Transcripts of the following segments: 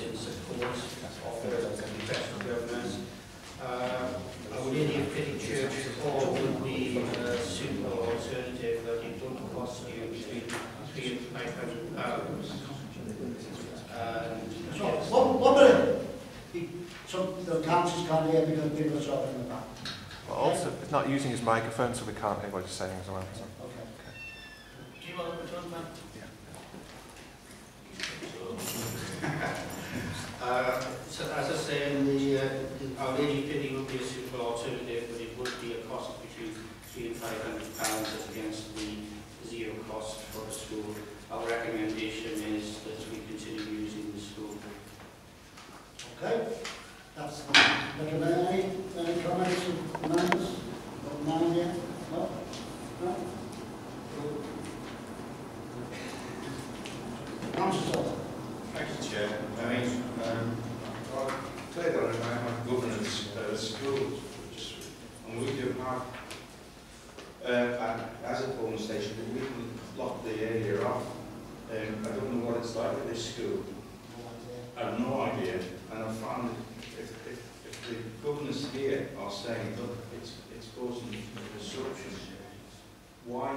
us in support of those professional governors. Would any fitting church or would be a suitable alternative that it wouldn't cost you between £300 and £500? So, what minute? So the councils can't hear because people are talking in the back. Well, also, it's not using his microphone, so we can't hear what he's saying as well. So. Okay. Okay. Do you want to put so as I say, in the our lady fitting would be a suitable alternative, but it would be a cost between £300 and £500 against the zero cost for the school. Our recommendation is that we continue using the school. Okay, that's recommended. Any comments or comments? Got none here? No? No? Councillor. Thank you, Chair. I mean, clearly on environmental governance at schools, and we do have, as a polling station, we can lock the area off. I don't know what it's like at this school. I have no idea. And I found that if the governors here are saying, look, it's causing disruption, why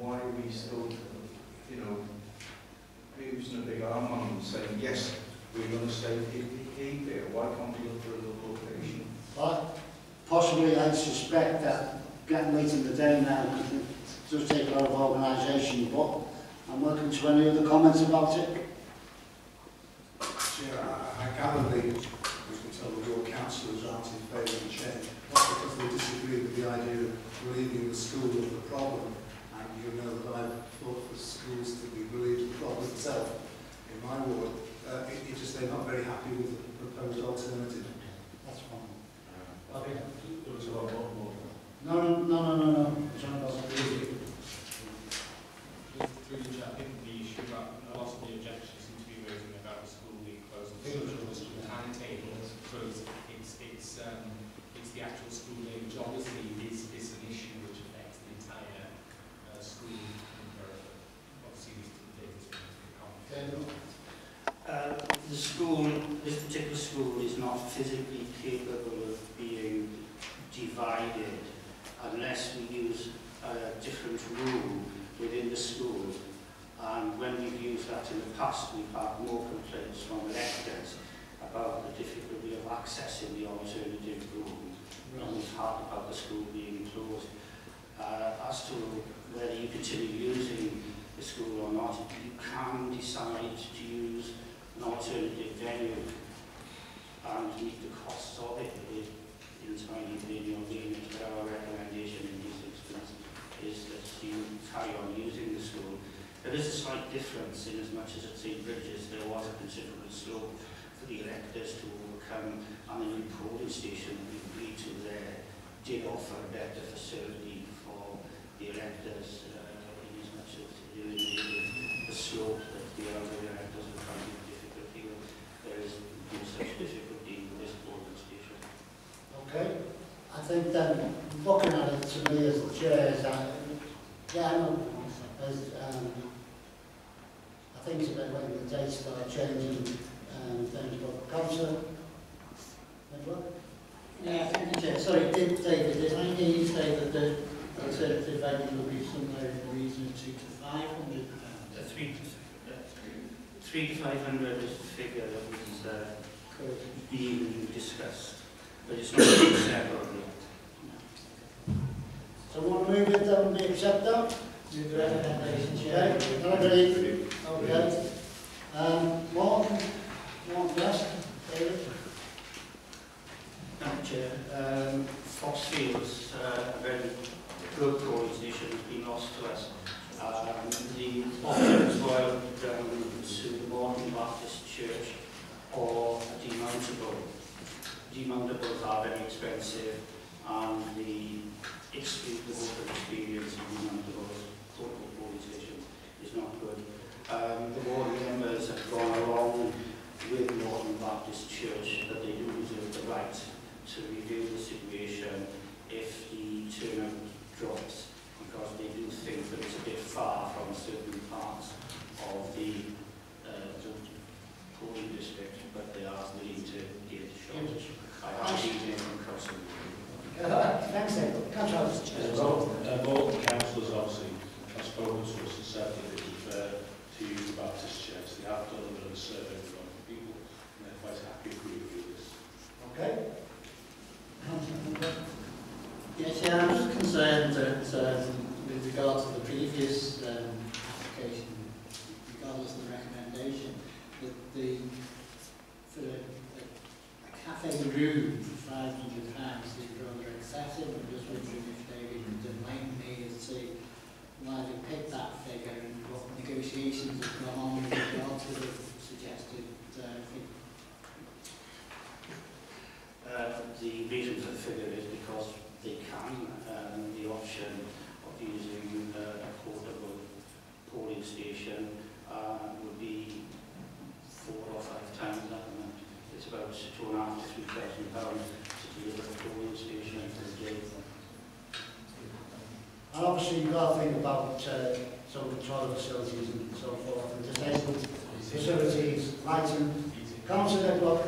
are we still, you know, using a big arm on them saying, yes, we're going to save PPP there, why can't we look for a local location? Well, possibly I suspect that getting late in the day now does take a lot of organisation, but I'm welcome to any other comments about it. Chair, I gather the, as we tell the your councillors aren't in favour of the change, not because they disagree with the idea of relieving the school of the problem. You know that I've fought for schools to be relieved of the problem itself in my ward. It's just they're not very happy with the proposed alternative. That's fine. I mean, there was a lot more. No. It's not about the issue. I think the issue about a lot of the objections seem to be raising about the school being closed and the school timetable. So it's the actual school day, which obviously is an issue which affects the entire. The school, this particular school, is not physically capable of being divided unless we use a different rule within the school. And when we've used that in the past, we've had more complaints from electors about the difficulty of accessing the alternative room. Right. And we've had about the school being closed. As to whether you continue using the school or not, you can decide to use an alternative venue and meet the costs of it entirely within your unit. But our recommendation in this instance is that you carry on using the school. There is a slight difference in as much as at St. Bridges there was a considerable slope for the electors to overcome, and the new polling station we agreed to there did offer a better facility the electors, in as much as to do with the slope that the other electors are finding difficulty with. There is no such difficulty in this polling station. Okay. I think then, looking at it to me as the chair, is that, yeah, I think it's about when the dates start changing things about the council. Yeah, I think the chair, sorry, David, did I hear you say that the alternative value will be somewhere in the region of £200 to £500. £300 to £500 is the figure that was being discussed, but it's not being settled yet. So we'll move it that would be accepted. Move the recommendation, Chair. Everybody? Okay. One guest, David. Thank you, Chair. Foxfield's very good coordination has been lost to us. The options were to the Moreton Baptist Church or a demountable. Demountables are very expensive, and the experience of demountables, total coordination, is not good. The ward members have gone along with Moreton Baptist Church that they do reserve the right to review the situation if the turnout drops, because they do think that it's a bit far from certain parts of the polling district, but They have done a bit of a survey with local people, and they're quite happy to review this. Okay. Yes, yeah, I'm just concerned that with regard to the previous application, regardless of the recommendation, that the for a cafe room for £500 is rather excessive. I'm just wondering if David would enlighten me as to why they picked that figure and what negotiations have gone on with regard to the suggested figure. The reason for the figure is because they can, the option of using a portable polling station would be 4 or 5 times that amount. It's about £2,500 to £3,000 to deliver a polling station per day. And obviously you've got to think about some control facilities and so forth, and disabled facilities, lighting, councillor block.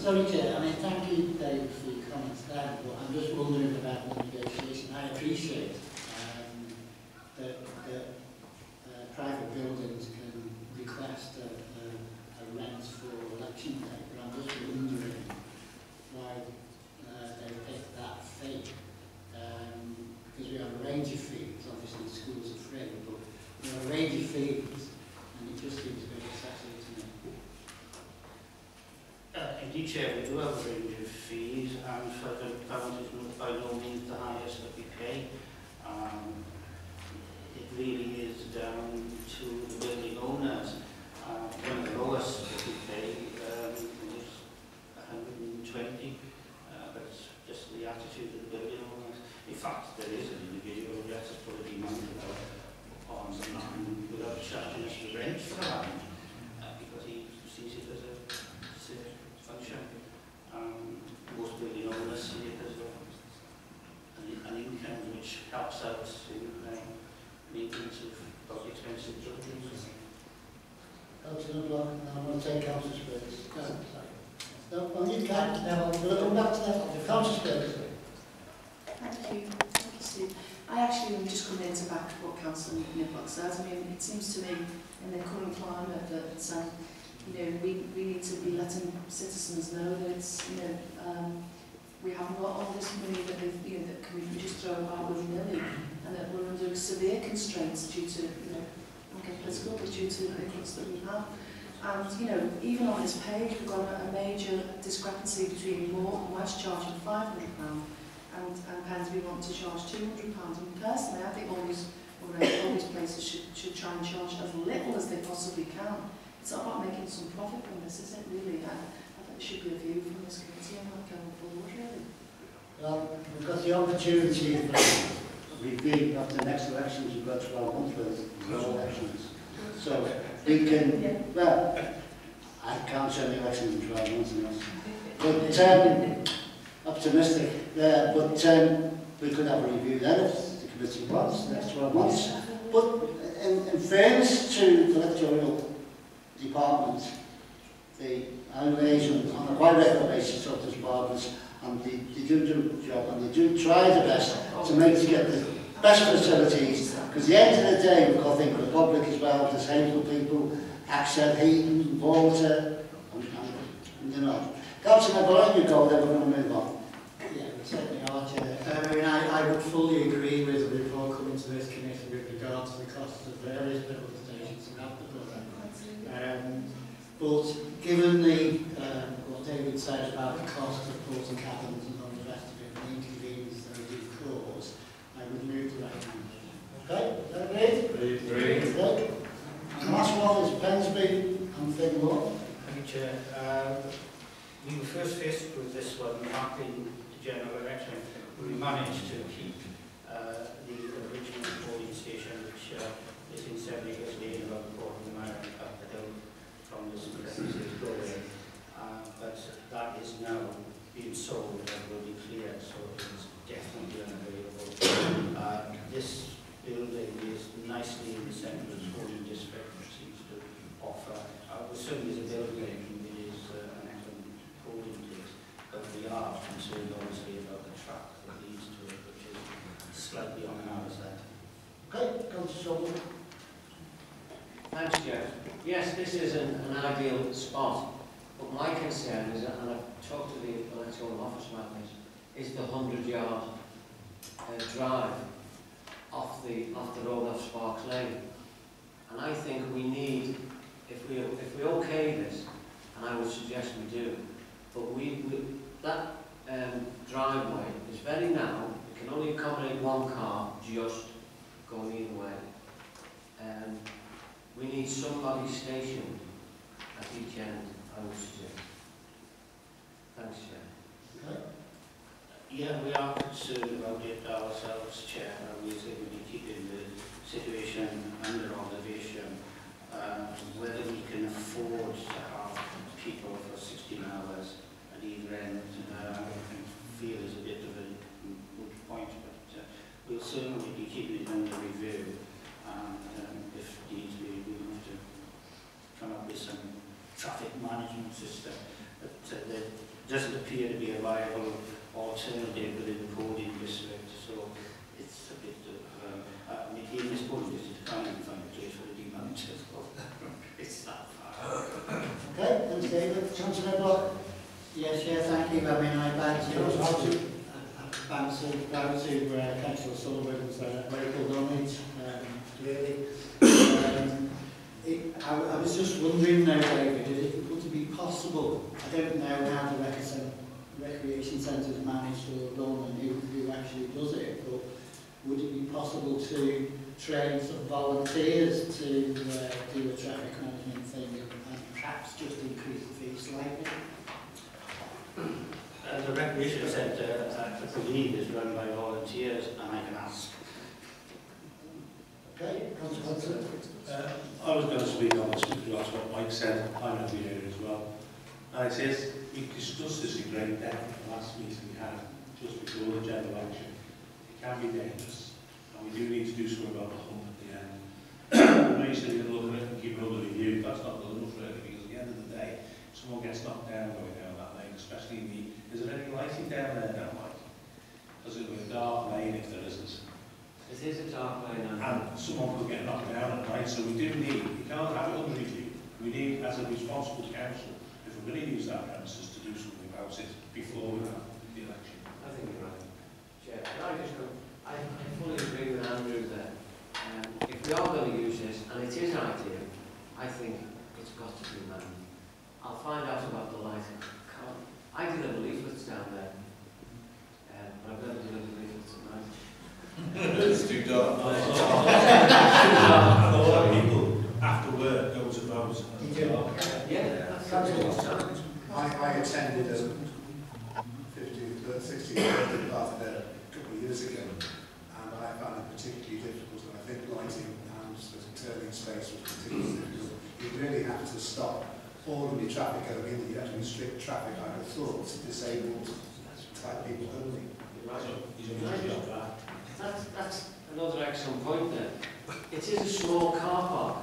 Sorry, Chair. I mean, thank you, Dave, for your comments there, but I'm just wondering about the negotiation. I appreciate that private buildings can request a rent for election day, but I'm just wondering why they picked that fee. Because we have a range of fees. Obviously, the schools are free, but we have a range of fees, and it just seems very excessive to me. Indeed, Chair, we do have a range of fees, and £500 is not by no means the highest that we pay. It really is down to the building owners. One of the lowest that we pay was £120, but it's just the attitude of the building owners. In fact, there is an individual who has put a demand on the land without charging us the rent for the land, because he sees it as a function. Most building owners see it as an income which helps out in maintenance of public expensive buildings. Councillor Block, I'm going to take Councillor Spriggs. No, well, you can't. Now we'll come back to that. Councillor Spriggs. Thank you, Sue. I actually am just coming in to back what Councillor Niblock said. I mean, it seems to me in the current climate that you know we need to be letting citizens know that it's, you know, we haven't got all this money that you know that can we just throw out willy-nilly, and that we're under severe constraints due to you know. Okay, political, but due to the inputs that we have. And, you know, even on this page, we've got a major discrepancy between Moore and West charging £500 and Pensby want to charge £200. And personally, I think all these places should try and charge as little as they possibly can. It's not about making some profit from this, is it, really? I think there should be a view from this committee and not going forward, really. Well, we've got the opportunity for repeat after the next elections, we've got 12 months with no elections. So we can, yeah. Well, I can't say the elections in 12 months now. But optimistic there, but we could have a review then if the committee wants, the next 12 months. But in fairness to the electoral department, the liaison on a wide regular basis of the departments, and they do the job, and they do try the best to make to get the best facilities, because at the end of the day, we've got to think of the public as well, disabled people, access, heating, water, and you know. Councillor, I'll let you go, then we're going to move on. Yeah, we certainly are, Chair. I mean, I would fully agree with the report coming to this committee with regard to the cost of various building stations and that. But given the David said about the cost of porting cabins and all the rest of it, and the inconvenience that they do cause, I would move to recommendation. Okay, is that agreed? Agreed. Okay. And the last one is Pensby and Thingwall. Thank you, Chair. We were first faced with this one back in the general election. We managed to keep the original polling station, which is in 70 years later, about a quarter of a mile up the hill from this present building. But that is now being sold and will be cleared, so it is definitely unavailable. This building is nicely in the centre of the schooling district, which seems to offer. Certainly is a building, it is an excellent holding place, but we are concerned obviously about the track that leads to it, which is slightly on our side. Okay, Councillor Sullivan. Thanks, Chair. Yes, this is an ideal spot, but my concern is, and I've talked to the electoral office about this, is the 100-yard drive off the road off Sparks Lane. And I think we need, if we okay this, and I would suggest we do, but that driveway is very narrow. It can only accommodate one car just going either way. We need somebody stationed at each end, I would suggest. Thanks, Chair. Okay. Yeah, we are concerned about it ourselves, Chair. Obviously, we need to keep in the situation under observation, whether we can afford to have people for 16 hours at either end. I feel is a bit of a good point, but we'll certainly be keeping it under review. And if needs be, we'll have to come up with some traffic management system. But there doesn't appear to be a viable alternative within the Podium district, so it's a bit of, I mean, in this point, it's a kind of a case for the demand to go. It's that far. Okay, thanks, David. Councillor Block. Yes, yeah, thank you. I mean, I bow to Councillor Sullivan's vocal knowledge, really. I was just wondering now, David, would it be possible, I don't know how the recreation centre is managed or run and who actually does it, but would it be possible to train some volunteers to do a traffic management thing and perhaps just increase the fee slightly? The recreation centre, I believe, is run by volunteers, and I can ask. Okay, Councillor. I was going to speak on this because what Mike said. I'm going to be here as well. And it says we discussed this in great depth at the last meeting we had just before the general election. It can be dangerous, and we do need to do something about the hump at the end. I know you said you're going to look at it and keep it under review. That's not good enough, really, because at the end of the day, someone gets knocked down going down that lane, especially in the. Is there any lighting down there now, Mike? Because it'll be a dark lane if there isn't. It is a dark lane, and someone could get knocked down at night. So we do need, we can't have it under review. We need, as a responsible council, if we're going to use that premises, to do something about it before we have the election. I think you're right, Chair. Can I just go? I fully agree with Andrew there. If we are going to use this, and it is an idea, I think it's got to be managed. I'll find out about the lighting. I did have leaflets down there, but I've never delivered leaflets at night. It's too dark. A lot of people after work go to bars. Yeah, that's time. I attended a 16th birthday party there a couple of years ago, and I found it particularly difficult. And I think lighting and turning space was particularly difficult. You really have to stop. Ordinary traffic going in, you have to restrict traffic, I would have thought, to disabled type people only. That's another excellent point there. It is a small car park,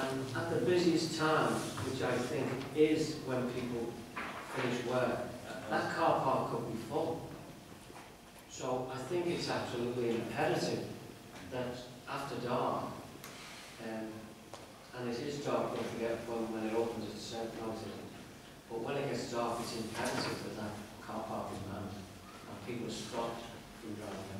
and at the busiest time, which I think is when people finish work, that car park could be full. So I think it's absolutely imperative that after dark, and it is dark, don't forget, when it opens at a certain point. But when it gets dark, it's imperative that that car park is manned and people are stopped from driving.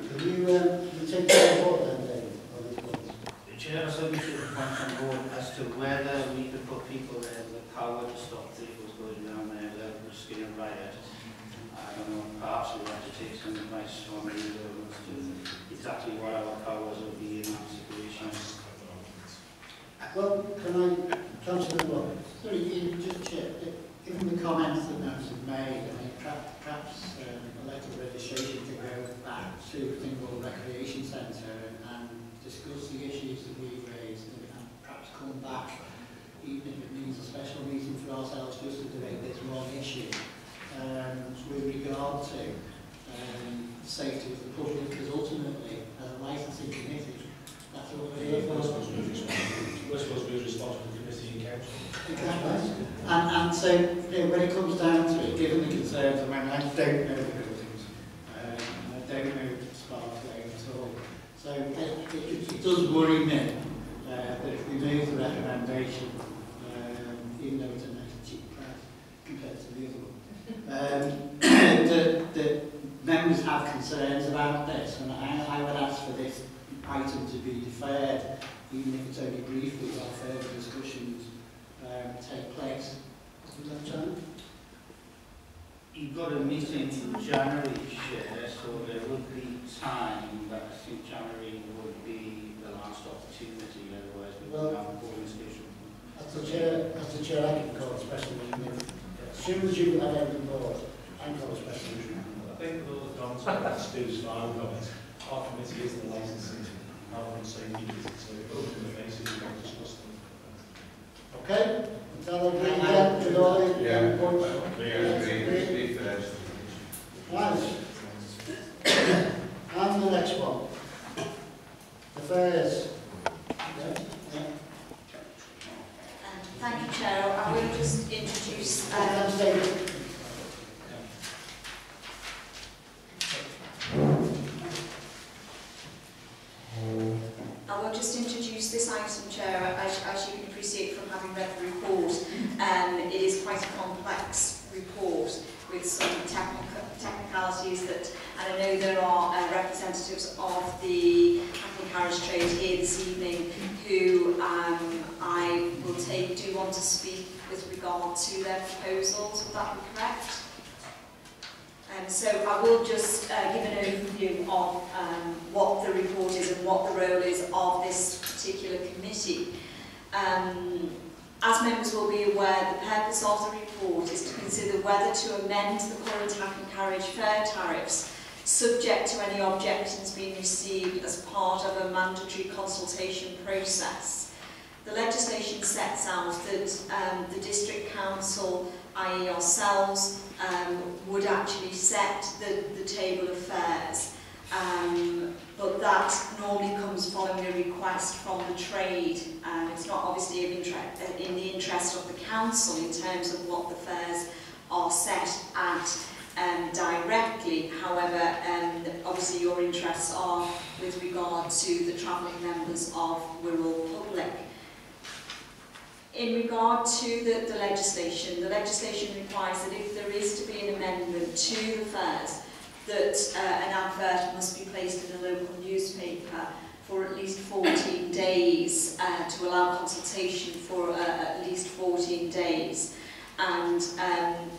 Can you take the board then, David? The Chair, so we should point on board as to whether we could put people there with the power to stop vehicles going down there without risking a riot. I don't know, perhaps we have to take some advice from the government to exactly what our powers will be in that situation. Well, Councillor Block, sorry, just Chair, given the comments that those have made, I mean, perhaps elected registration to go back to Thingwall Recreation Centre and discuss the issues that we've raised and perhaps come back, even if it means a special meeting for ourselves just to debate this one issue with regard to the safety of the public, because ultimately, as a licensing committee, that's what we're here for. We're supposed to be a responsible committee and council. Exactly. And so, you know, when it comes down to it, given the concerns, I mean, I don't know the buildings, I don't know the Spark Lane at all. So it does worry me that if we move the recommendation even though it's a nice cheap price compared to the other one. The members have concerns about this, and I would ask for this item to be deferred, even if it's only briefly, while further discussions take place. Is that John? You've got a meeting in January, Chair, so there would be time, but I think January would be the last opportunity, otherwise we would have a board discussion. As the Chair, I can call a special meeting. As soon as you have everything board, I can call a special meeting. I think with all the comments that Stu's final comments, our committee is the licensing, I wouldn't say needed, so open the basis, we can discuss them. Okay? And the next one. The first. Thank you, Chair. I will just introduce. This item, Chair, as you can appreciate from having read the report, it is quite a complex report with some technicalities that, and I know there are representatives of the Hackney Carriage trade here this evening who I will take, do want to speak with regard to their proposals, would that be correct? So I will just give an overview of what the report is and what the role is of this particular committee. As members will be aware, the purpose of the report is to consider whether to amend the current Hackney Carriage fare tariffs, subject to any objections being received as part of a mandatory consultation process. The legislation sets out that the District Council, i.e. ourselves, would actually set the table of fares, but that normally comes following a request from the trade. It's not obviously of interest, in the interest of the council in terms of what the fares are set at directly. However, obviously your interests are with regard to the travelling members of rural public. In regard to the legislation requires that if there is to be an amendment to the fares, that an advert must be placed in a local newspaper for at least 14 days to allow consultation for at least 14 days. And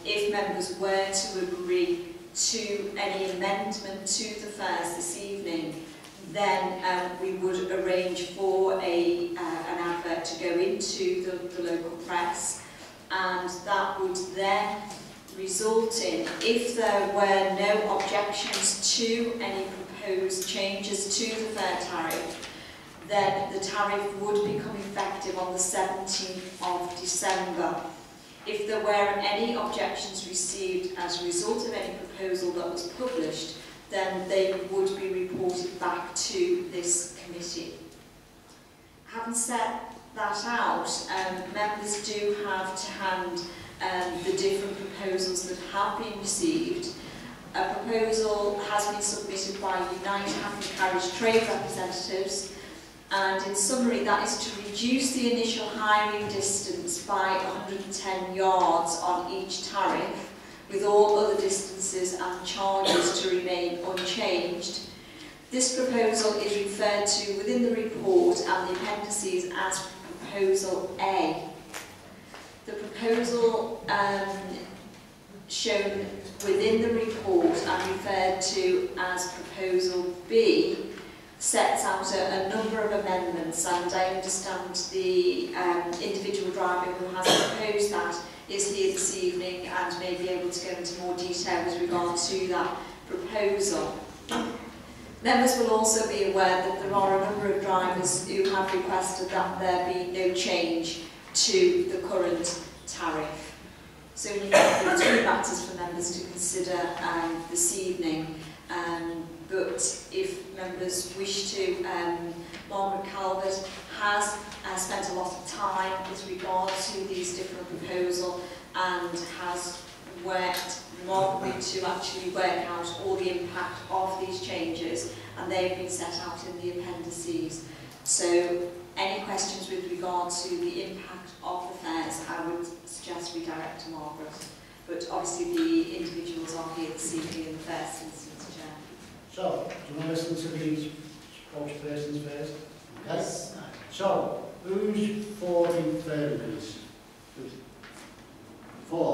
if members were to agree to any amendment to the fares this evening, then we would arrange for an advert to go into the local press, and that would then result in, if there were no objections to any proposed changes to the fare tariff, then the tariff would become effective on the 17th of December. If there were any objections received as a result of any proposal that was published, then they would be reported back to this committee. Having set that out, members do have to hand the different proposals that have been received. A proposal has been submitted by Unite Hackney Carriage trade representatives, and in summary that is to reduce the initial hiring distance by 110 yards on each tariff, with all other distances and charges to remain unchanged. This proposal is referred to within the report and the appendices as Proposal A. The proposal shown within the report and referred to as Proposal B sets out a number of amendments, and I understand the individual driver who has proposed that is here this evening and may be able to go into more detail with regard to that proposal. Members will also be aware that there are a number of drivers who have requested that there be no change to the current tariff. So we need three factors for members to consider this evening. But if members wish to, Margaret Calvert has spent a lot of time with regard to these different proposals and has worked remarkably to actually work out all the impact of these changes, and they have been set out in the appendices. So any questions with regard to the impact of the fairs, I would suggest we direct to Margaret. But obviously the individuals are here this evening in the first instance, Chair. So, do you want to listen to these spokespersons first? Okay. Yes. So, who's for the fair, please? Four.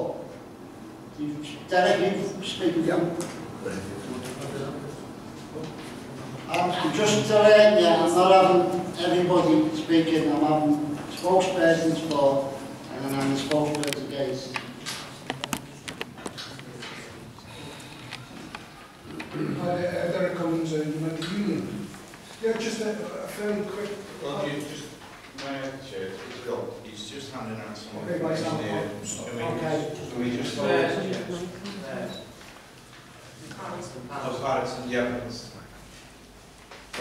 Derek, you speak with them. I'm just telling you, I'm not having everybody speaking, I'm having spokespersons for, and then I'm the spokesperson against. Derek Collins, United Union. Yeah, just a fairly quick... Well, you just... He's just handing out some information there. Okay. Can we just...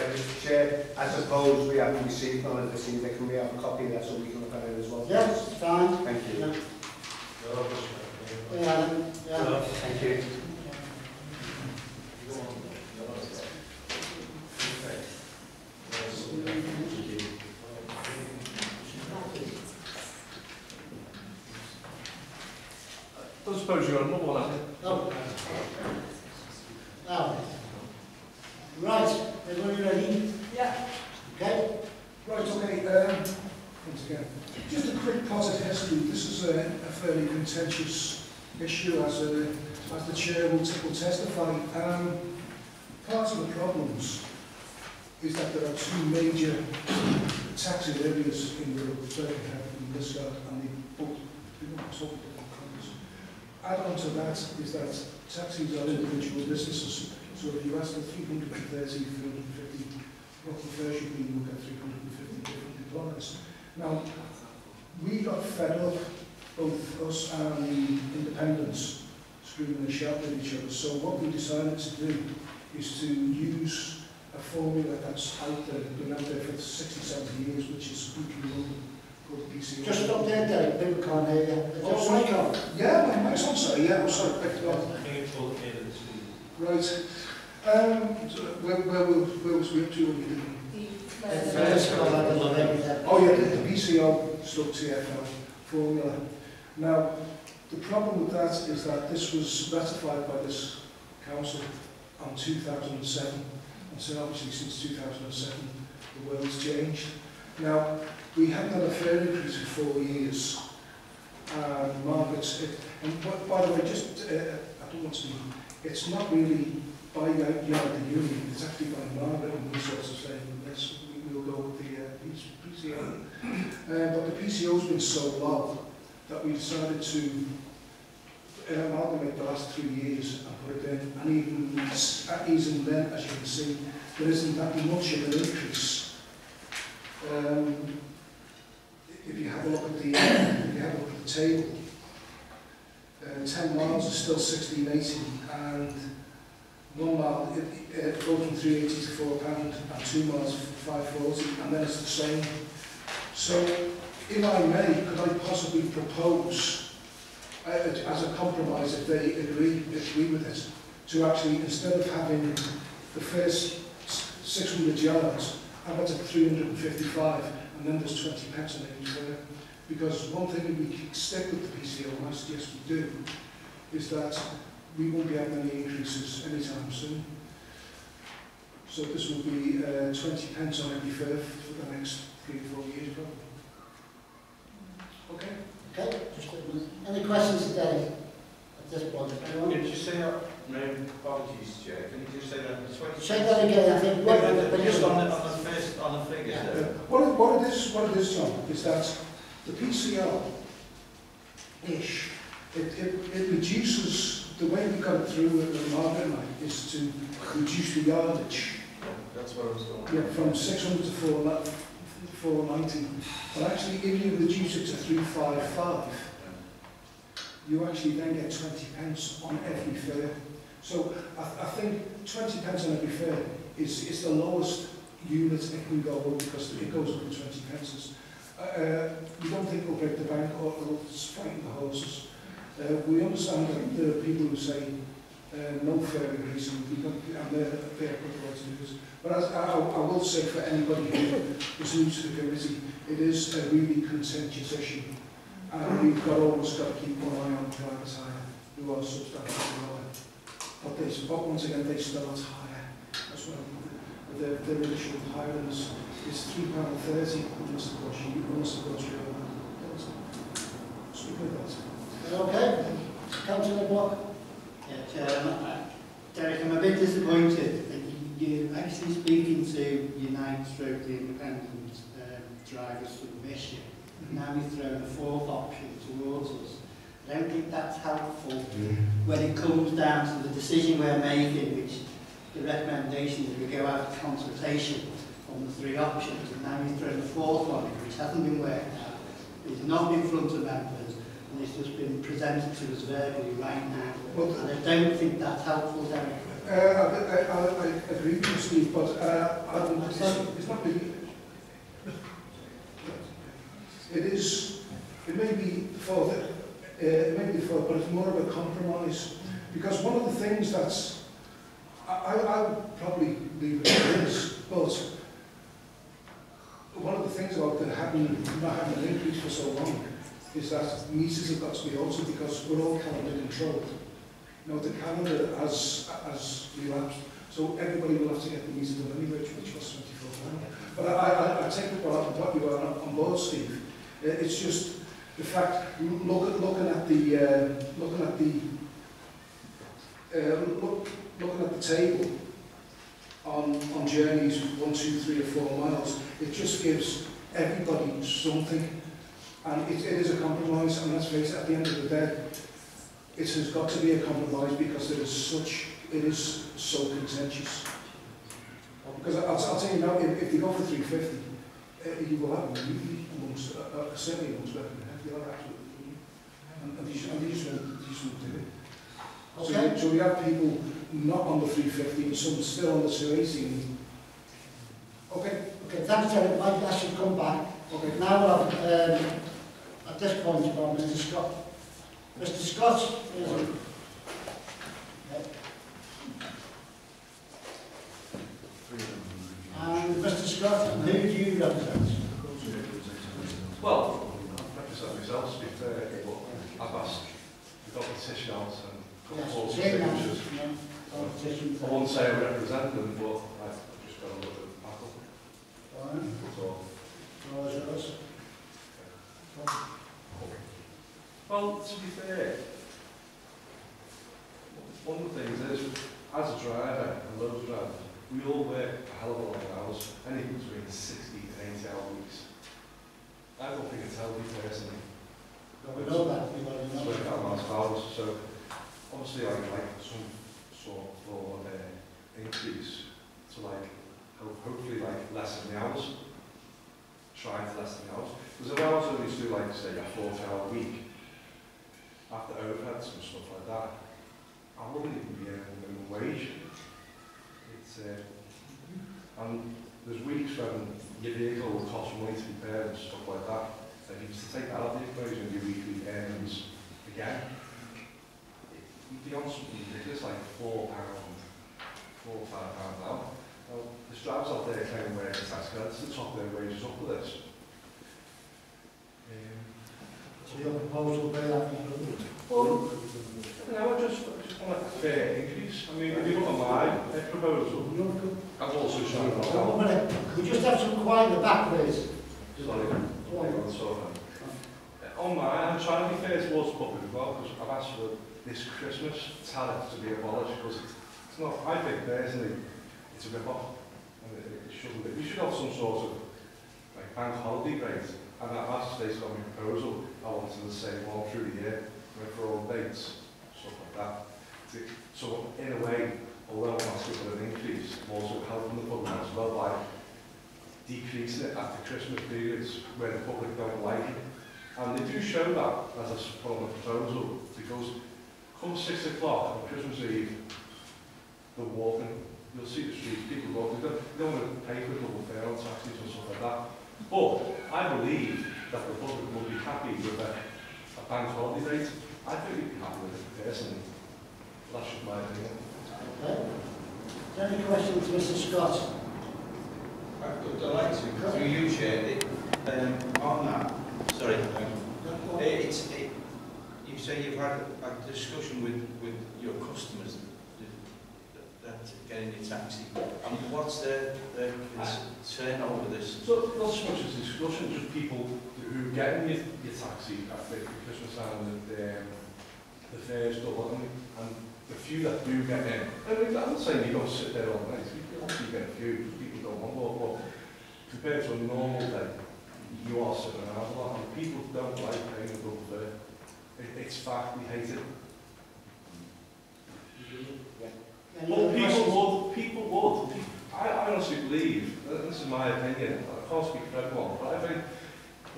Mr. Chair, I suppose we haven't received one of this either. Can we have a copy of that so we can look at it as well? Yes, fine. Thank you. Yeah. Yeah. Yeah. Thank you. I don't suppose you're on mobile, are you? No. Now, right, everybody ready? Yeah. Okay? Right, okay. Once again, just a quick positive history. This is a fairly contentious issue, as the chair will testify. Part of the problems is that there are two major tax areas in Europe, which have in this yard, and they both add on to that is that taxis are individual businesses. So if you ask for 330, 350, what the fair should be, you'll get 350 different dollars. Now, we got fed up, both us and independents, screaming and shouting at each other. So what we decided to do is to use a formula that's out there, been out there for 60, 70 years, which is weekly local. Just stop there, Derek. People can't hear you. Yeah, my mic's on, sir. Yeah, I'm sorry. Picked it up. Right. Where was we up to when you did it? Oh, yeah, the PCO /TFL formula. Now, the problem with that is that this was ratified by this council in 2007. And so, obviously, since 2007, the world's changed. Now, we haven't had a fair increase for 4 years. Margaret's, and by the way, just, I don't want to be, it's not really by the union, it's actually by Margaret and these sorts of things. Yes, we'll go with the PCO. But the PCO's been so low that we decided to amalgamate the last 3 years and put it in. And even then, as you can see, there isn't that much of an increase. If you have a look at the table, 10 miles is still 16.80, and 1 mile it goes from 3.80 to £4, and 2 miles 5.40, and then it's the same. So, if I may, could I possibly propose as a compromise, if they agree with it, to actually instead of having the first 600 yards. I've got to 355, and then there's 20 pence in each fair. Because one thing we stick with the PCO, and I suggest we do, is that we won't be having any increases anytime soon. So this will be 20 pence on every fair for the next 3 or 4 years, probably. Okay? Okay, just a minute. Any questions today at this point? Did you say that? No, apologies, Chair. Can you just say that? Say that again. I think just on the first figures. Yeah. There. What it is, John, is that the PCO-ish it reduces the way we got through with the market line is to reduce the yardage. Yeah, that's what I was going. Yeah, from 600 to 490. But actually, if you reduce it to 355, you actually then get 20 pence on every fair. So I think 20 pence on every fair is the lowest unit it can go up because it goes up to 20 pence. We don't think it'll break the bank or it'll frighten the horses. We understand that there are people who say no further reason. We don't have a fair couple of news. But as I will say, for anybody who is new to the committee, it is a really contentious issue. And we've always got to keep one eye on drivers hire, who are substantially lower. But once again, they still as higher as well. The ratio of hiring is £3.30 unless of course you speak with that. Okay, Councillor Block. Yeah, Chair, Derek, I'm a bit disappointed that you're actually speaking to Unite through the independent driver submission. Now you've thrown a fourth option towards us. I don't think that's helpful when it comes down to the decision we're making, which the recommendation is we go out to consultation on the three options, and now you've thrown a fourth one which hasn't been worked out. It's not in front of members, and it's just been presented to us verbally right now. Well, and I don't think that's helpful, Derek. I agree with you, Steve, but it's not really. It is. It may be for the. But it's more of a compromise, because one of the things that's. I would probably leave it at this, but one of the things about not having an increase for so long is that meters have got to be altered because we're all calendar controlled. Now the calendar has relapsed, so everybody will have to get the meters done anyway, which costs £24. But I take the part of what you are on board, Steve. It's just the fact looking at the table on journeys 1, 2, 3 or 4 miles, it just gives everybody something, and it is a compromise. And let's face it, at the end of the day, it has got to be a compromise because it is so contentious. Because I'll tell you now, if you go for 350, you will have a really amongst certainly amongst women, you'll have absolutely, and these won't do it. Okay. So we have people not on the 350 and some still on the 218. Okay. Okay, thanks, Derek. I should come back. Okay. Now we'll have, at this point, Mr. Scott. Mr. Scott is... Yeah. And Mr. Scott, who do you represent? Well, I represent myself, to be fair, but I've asked the politician out. Yes, I won't say I represent them, but I've just got a little bit of backup. Right. Well, to be fair, one of the things is, as a driver and loads of drivers, we all work a hell of a lot of hours, anything between 60 and 80 hour weeks. I don't think it's healthy personally. We know that. It's working out a lot of hours, so. Obviously, I would like some sort of increase to hopefully lessen the hours. Try to lessen the hours. Because if I was only to do say a 40-hour week, after overheads and stuff like that, I wouldn't even be earning minimum wage. It's and there's weeks when your vehicle will cost money to repair and stuff like that. So if you just take that out of the equation and your weekly earnings again. You'd be on something ridiculous like £4 or £5 an hour. Well, the straps out there claiming where the tax credits at the top of their wages up with this. So your proposal there, well, no, I just want a fair increase. I mean, if you look at my proposal, I've also shown it on. Could we just have some quiet in the back, please? Sorry, on mine, I'm trying to be fair towards the public as well, because I've asked for this Christmas tariff to be abolished, because it's not, I think personally, it's a rip-off. And it shouldn't be. You should have some sort of bank holiday rate. And I've asked the state on my proposal, I want to say all through the year, for all dates, stuff like that. So in a way, although I'm asking for an increase, I'm also helping the public as well by decreasing it at the Christmas periods where the public don't like it. And they do show that as a form of proposal, because come 6 o'clock on Christmas Eve, they're walking, you'll see the streets, people walking, they don't want to pay for double fare on taxis and stuff like that. But I believe that the public will be happy with a bank holiday rate. I think you'd be happy with it personally. That should be my opinion. Okay. Any questions, Mr. Scott? I'd like to, through you, Chair, on that. Sorry. You say you've had a discussion with your customers that getting your taxi. I mean, what's their concern over this? So, not so much as discussion, just people who get in your taxi after Christmas and the fares double, and the few that do get in. I'm not saying you don't sit there all night. You get a few people don't want, but compared to a normal day, you are sitting around a lot, and people don't like paying a double fare. It's fact, we hate it. Yeah. Well, people would. I honestly believe, this is my opinion, I can't speak for everyone, but I think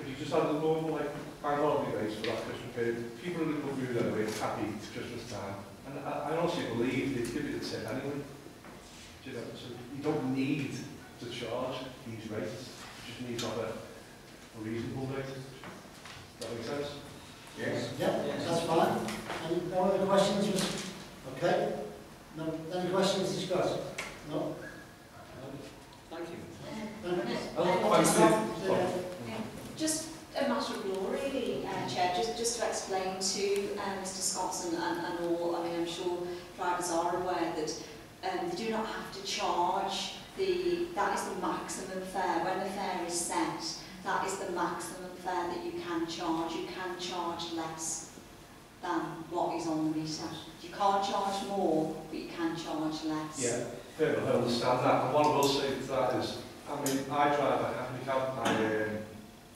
if you just had a normal, like, bank holiday rates for that Christmas period, people really would move their way happy it's Christmas time. And I honestly believe they'd give it a tip anyway. Do you know, so you don't need to charge these rates, you just need to have a reasonable rate. Does that make sense? Yes. Yeah, yes. That's fine. And no other questions? Just, okay. No, any questions discussed? No? Thank you. Just a matter of law, really, Chair, just to explain to Mr. Scott and all, I mean, I'm sure drivers are aware that they do not have to charge that is the maximum fare. When the fare is set, that is the maximum fare that you can charge. You can charge less than what is on the meter. You can't charge more, but you can charge less. Yeah, fair enough, I understand that. And what I will say to that is, I mean, I drive a Hackney Carriage,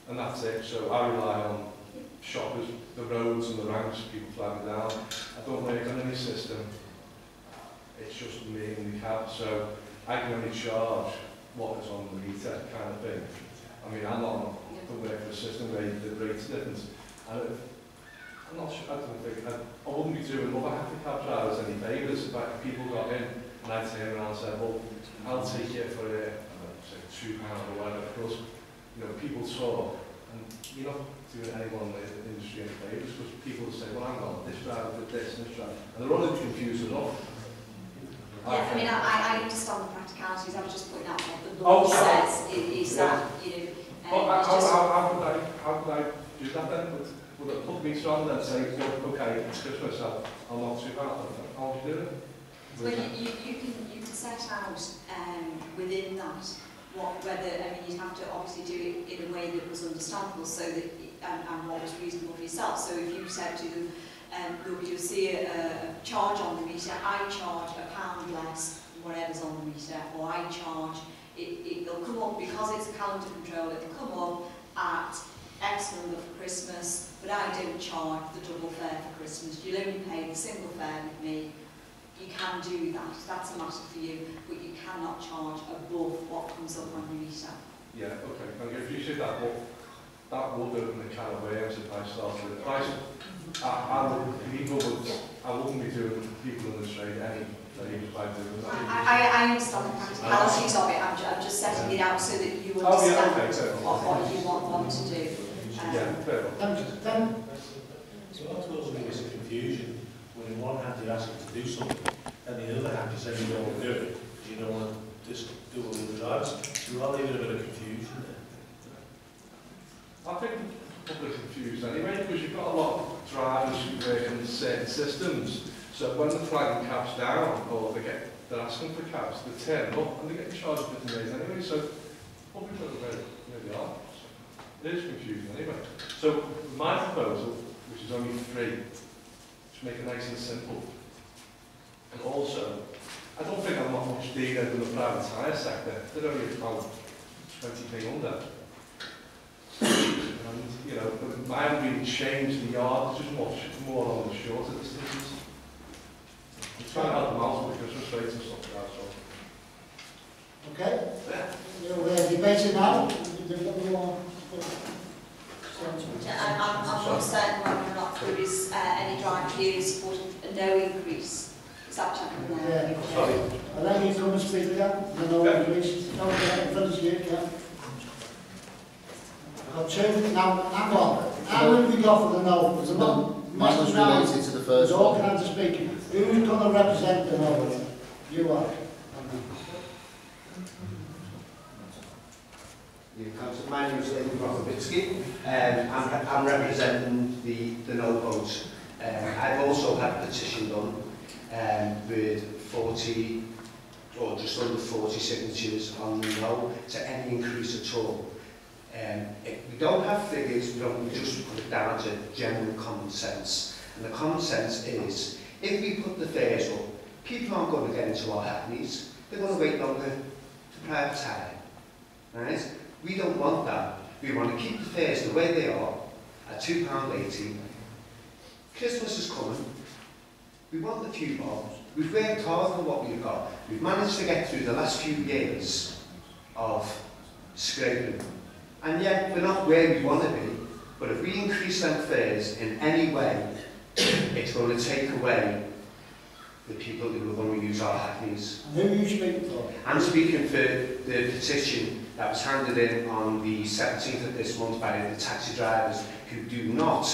and that's it. So I rely on shoppers, the roads and the ranks, people flag me down. I don't work on any system. It's just me and the cab, so I can only charge what is on the meter, kind of thing. I mean, I'm not going to work for a system where the rate's different. I'm not sure, I don't think, I wouldn't be doing other Hackney Cab drivers any favours if people got in and I turned around and said, well, I'll take it for, say, £2 or whatever, because, you know, people talk, and you're not doing anyone in the industry any favours, because people say, well, hang on, this driver did this and this driver, and they're all confused enough. Yeah, I mean, I understand the practicalities. I was just pointing out what the law says is that, you know... Well, how could I do that then? Would it put me on and say, well, okay, it's Christmas, I'll not do that, I'll do it? Well, you can set out within that you'd have to obviously do it in a way that was understandable so that, and what was reasonable for yourself. So if you said to them, look, you'll see a charge on the meter, I charge £1 less than whatever's on the meter, or I charge, it'll come up, because it's a calendar control, it'll come up at X number for Christmas, but I don't charge the double fare for Christmas, you'll only pay the single fare with me. You can do that, that's a matter for you, but you cannot charge above what comes up on the meter. Yeah, okay, and if you said that, that will do it in a kind of way, if I started with the price. I wouldn't be doing people in the trade any favours by doing that. I understand the practicalities of it, I'm just setting it out so that you understand what you want to do. So that's caused a bit of confusion, when in one hand you're asking to do something, and the other hand you say you don't want to do it, because you don't want to just do all the drivers. So you are leaving a bit of confusion there. I think public confused anyway, because you've got a lot of drivers who work in certain systems. So when the flag and cab's down, or they're asking for cabs, they turn up and they get charged for different days anyway. So public doesn't know where they are. So it is confusing anyway. So my proposal, which is only three, to make it nice and simple. And also, I don't think I'm not much dealer than the private hire sector. They're only about 20p under. And, you know, I haven't really changed the yard, just much more on the shorter distances. I'm trying to help them out with Christmas rates and stuff like that, so. Okay. You're debating now. I'm not certain whether or not there is any driver here supporting a no increase. Is that checking there? Yeah. Sorry. I'll let you come and speak again. No increase. No, in front of you, yeah. Now, hang on. How long have we got for the no? Because I'm not Mine was related to the first one. All kinds of speaking. Who's going to represent them over here? You are. My name is Nathan Brockovitsky, and I'm representing the no votes. I've also had a petition done with 40 or just under 40 signatures on the no to any increase at all. We don't have figures, we just put it down to general common sense. And the common sense is, if we put the fares up, people aren't going to get into our Hackneys, they're going to wait longer to privatise. Right? We don't want that. We want to keep the fares the way they are, at £2.80. Christmas is coming. We want the few more. We've worked hard on what we've got. We've managed to get through the last few years of scraping. And yet, we're not where we want to be. But if we increase them fares in any way, it's going to take away the people who are going to use our Hackneys. Who are you speaking for? I'm speaking for the petition that was handed in on the 17th of this month by the taxi drivers who do not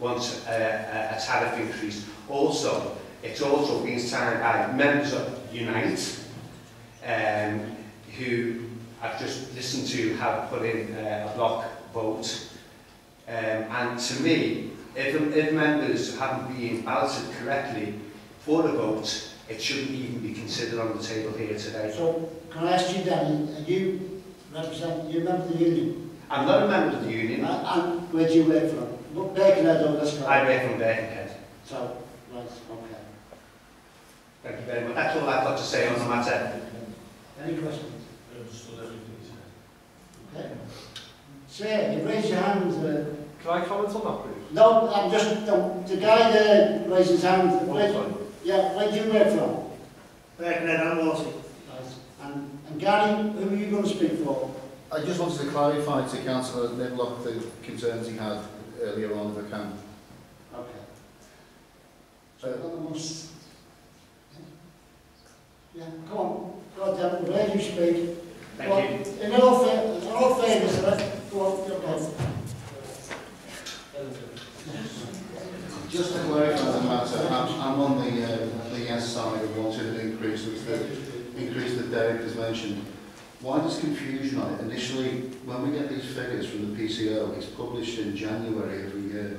want a tariff increase. Also, it's also been signed by members of Unite, who I've just listened to have put in a block vote. And to me, if members haven't been balloted correctly for the vote, it shouldn't even be considered on the table here today. So, can I ask you then, are you represent, you're a member of the union? I'm not a member of the union. And where do you work from? Birkenhead or Leicester? I work from Birkenhead. So, right, okay. Thank you very much. That's all I've got to say on the matter. Okay. Any questions? I understood everything you said. Okay. Sir, you raise your hand. Can I comment on that, please? No, I'm just, the guy there raised his hand. Oh, where do you work from? Birkenhead and Waterloo. And Gary, who are you going to speak for? I just wanted to clarify to Councillor Niblock the concerns he had earlier on if I can. Okay. Yeah, come on. God, where do you speak? Thank you. In all favour, sir. Go on, go on. Just to clarify the matter, I'm on the yes side of wanting an increase, which the increase that Derek has mentioned. Why there's confusion on it? Initially, when we get these figures from the PCO, it's published in January every year.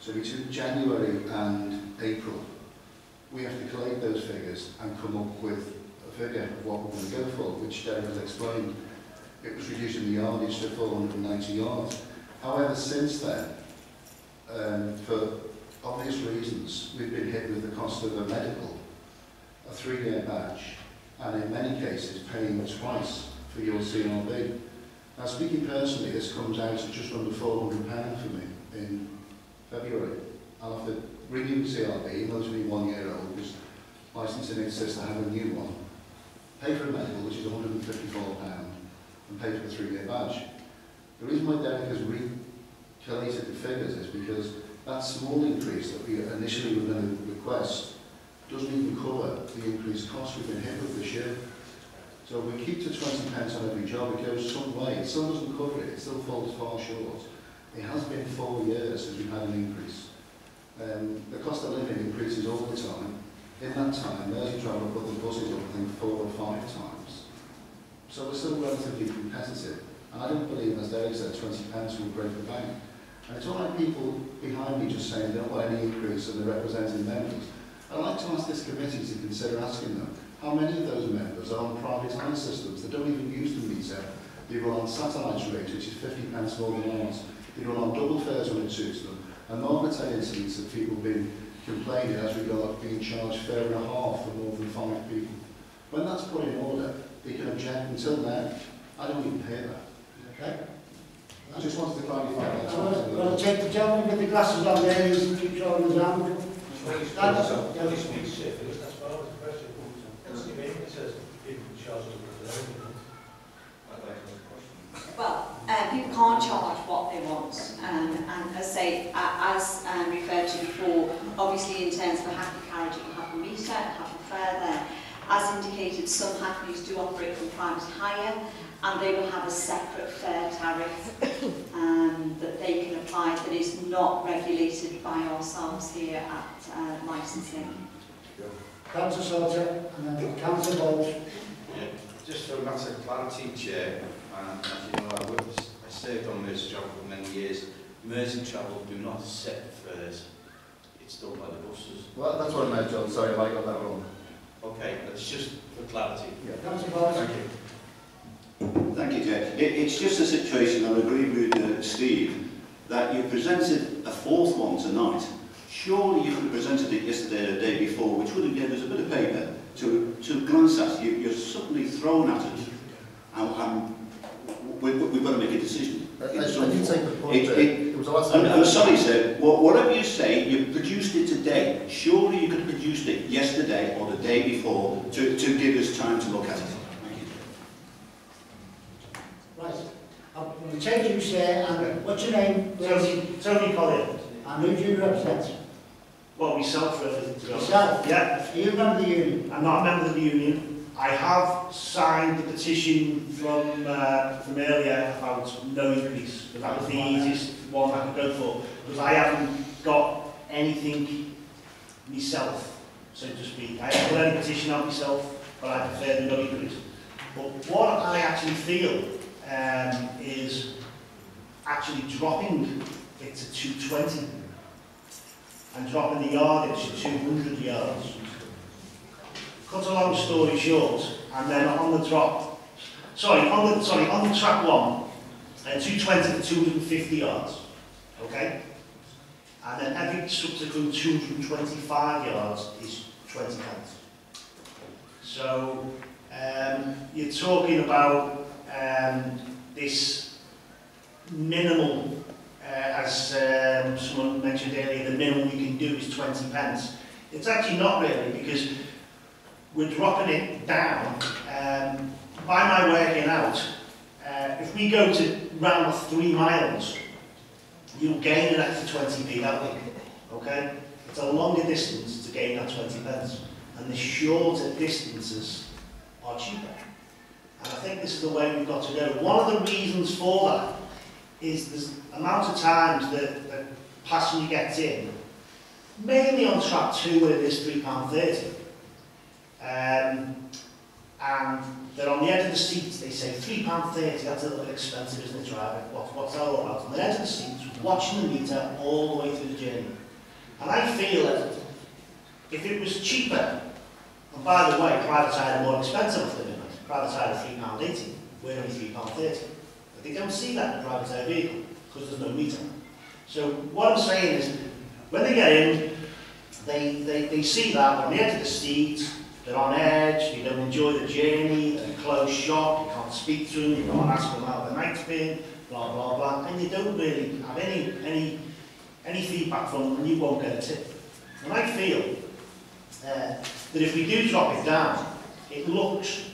So between January and April, we have to collate those figures and come up with a figure of what we're going to go for, which Derek has explained. It was reducing the yardage to 490 yards. However, since then, for obvious reasons, we've been hit with the cost of a medical, a 3-year badge, and in many cases paying twice for your CRB. Now, speaking personally, this comes out to just under £400 for me in February. I'll have to renew the CRB, even though it's only 1 year old, because licensing insists I have a new one, pay for a medical, which is £154, and pay for a 3-year badge. The reason why Derek has recalculated the figures is because that small increase that we initially were going to request doesn't even cover the increased cost we've been hit with this year. So if we keep to £20 on every job, it goes some way. It still doesn't cover it, it still falls far short. It has been 4 years since we've had an increase. The cost of living increases all the time. In that time, Merseytravel put the buses up, I think, 4 or 5 times. So we're still relatively competitive. And I don't believe, as Derek said, £20 will break the bank. And it's all like people behind me just saying they don't want any increase and they're representing members. I'd like to ask this committee to consider asking them how many of those members are on private line systems that don't even use the meter. They run on satellite rates, which is £50 more than ours. They run on double fares when it suits them. And there are incidents of people being complaining as regards being charged fare and a half for more than 5 people. When that's put in order, they can object. Until then, I don't even hear that. Okay? I just wanted to clarify that. Well, take the gentleman with the glasses on there and keep showing his hand. Well, people can't charge what they want, and as I say, as referred to before, obviously in terms of a Hackney Carriage, it will have a meter, it will have a fare there. As indicated, some Hackneys do operate from private hire, and they will have a separate fare tariff that they can apply that is not regulated by ourselves here at licensing. Councillor Salter, and then Councillor Bolt. Just for a matter of clarity, Chair, and as you know, I served on Merseytravel for many years. Merseytravel do not set fares; it's done by the buses. Well, that's what I meant, John. Sorry, I got that wrong. Okay, that's just for clarity. Yeah. Thank you. Thank you, Chair. It's just a situation, I agree with Steve, that you presented a fourth one tonight. Surely you could have presented it yesterday or the day before, which would have given us a bit of paper to glance at. You're suddenly thrown at it, and we've got to make a decision. I did take the point it was last time. I'm sorry, sir. Whatever you say, you produced it today. Surely you could have produced it yesterday or the day before to give us time to look at it. Thank you. Right. I'll change you, sir. And what's your name? Tony Collins. And who do you represent? Well, myself, really. Yourself? Yeah. Are you a member of the union? I'm not a member of the union. I have signed the petition from earlier about no increase. That was the easiest one I could go for. Because I haven't got anything myself, so to speak. I haven't got any petition on myself, but I prefer the no increase. But what I actually feel is actually dropping it to 220 and dropping the yardage to 200 yards. Cut a long story short, and then on the drop, on the track one, 220 to 250 yards, okay? And then every subsequent 225 yards is 20 pence. So you're talking about this minimal. As someone mentioned earlier, the minimum you can do is 20 pence. It's actually not really, because we're dropping it down. By my working out, if we go to round 3 miles, you'll gain an extra 20p that week. Okay? It's a longer distance to gain that 20 pence, and the shorter distances are cheaper. And I think this is the way we've got to go. One of the reasons for that is the amount of times that the passenger gets in, mainly on track 2 where it is £3.30, and they're on the edge of the seats, they say £3.30, that's a little bit expensive, isn't it, driving? What's that all about? On the edge of the seats, watching the meter all the way through the journey. And I feel that if it was cheaper, and by the way, private hire are more expensive for the minute, private hire are £3.80, we're only £3.30. They don't see that in a private hire vehicle because there's no meter. So what I'm saying is, when they get in, they see that when they enter the seat, they're on edge, they don't enjoy the journey, they're in a closed shop, you can't speak to them, you can't ask them how their night's been, blah blah blah, and you don't really have any feedback from them, and you won't get a tip. And I feel that if we do drop it down, it looks,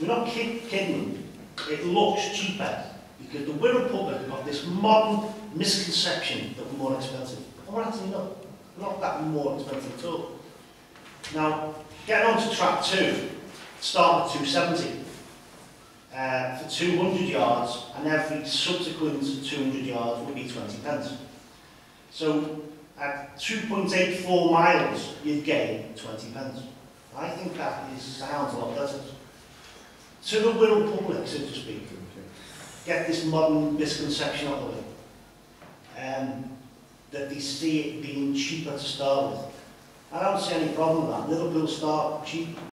we're not kidding, it looks cheaper. Because the Wirral public have got this modern misconception that we're more expensive. And we're actually not. We're not that more expensive at all. Now, getting on to track 2, start at 270 for 200 yards, and every subsequent 200 yards would be 20 pence. So at 2.84 miles, you'd gain 20 pence. I think that sounds a lot better. To the Wirral public, so to speak. Get this modern misconception out of the way, that they see it being cheaper to start with. I don't see any problem with that. Liverpool start cheap,